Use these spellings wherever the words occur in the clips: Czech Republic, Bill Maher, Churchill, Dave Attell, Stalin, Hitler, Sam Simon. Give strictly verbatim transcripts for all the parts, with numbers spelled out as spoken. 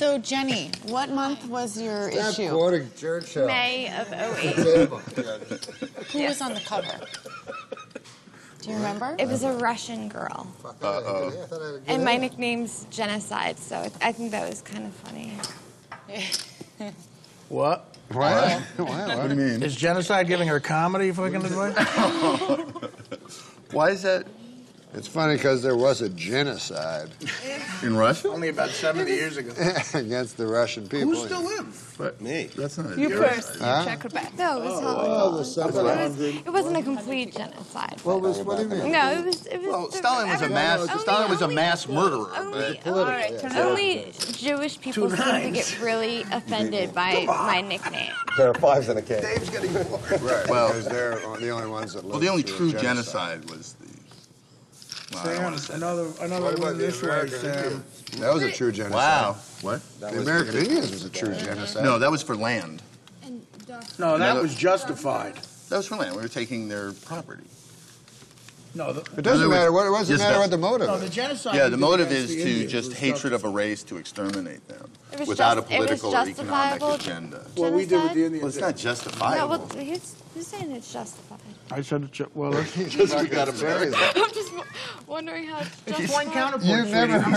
So, Jenny, what month was your Stop issue? Quoting Churchill. May of oh eight. Who was on the cover? Do you remember? It was a Russian girl. Uh-oh. And my nickname's Genocide, so it, I think that was kind of funny. What? What? What do you mean? Is Genocide giving her comedy fucking advice? Why is that? It's funny because there was a genocide. In Russia? Only about seventy years ago. Against the Russian people. Who still lives? But me. That's not a you genocide. You huh? Czech Republic. No, it was oh, well, seven hundred. It, was, it wasn't a complete genocide. Well, was, what do you mean? No, it was... It was well, Stalin was a mass... Only, Stalin was a mass murderer. Only, only, right, yeah. only Jewish people Two seem nines. to get really offended by my nickname. There are fives in a cake. Dave's getting bored. Right, well, because they're the only ones that live. Well, the only true genocide was the... Wow, Sam, another another one of this way, Sam. That was a true genocide. Wow. What? That the American Indians was a true yeah. genocide. No, that was for land. And no, that no, was justified. That was for land. We were taking their property. No, the, it doesn't matter. What, it doesn't yes, matter what the motive no, is. No, the genocide yeah, the motive is the to just hatred of a race to exterminate them without just, a political or economic agenda. Well, we did with the Indians. Well, it's not justifiable. No, well, he's, he's saying it's justified. I said it's just, well, it's just we got America. I'm just wondering how it's justified. Just one counterpoint. You've never heard,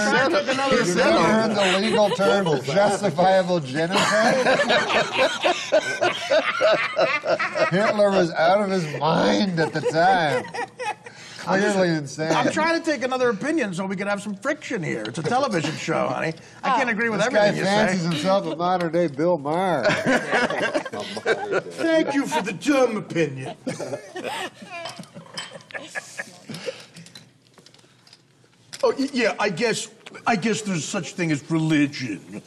you've never heard the legal term justifiable genocide? Hitler was out of his mind at the time. I'm, just, insane. I'm trying to take another opinion so we can have some friction here. It's a television show, honey. I can't agree with this everything you say. This guy fancies himself a modern-day Bill Maher. Thank you for the dumb opinion. Oh, yeah, I guess, I guess there's such thing as religion.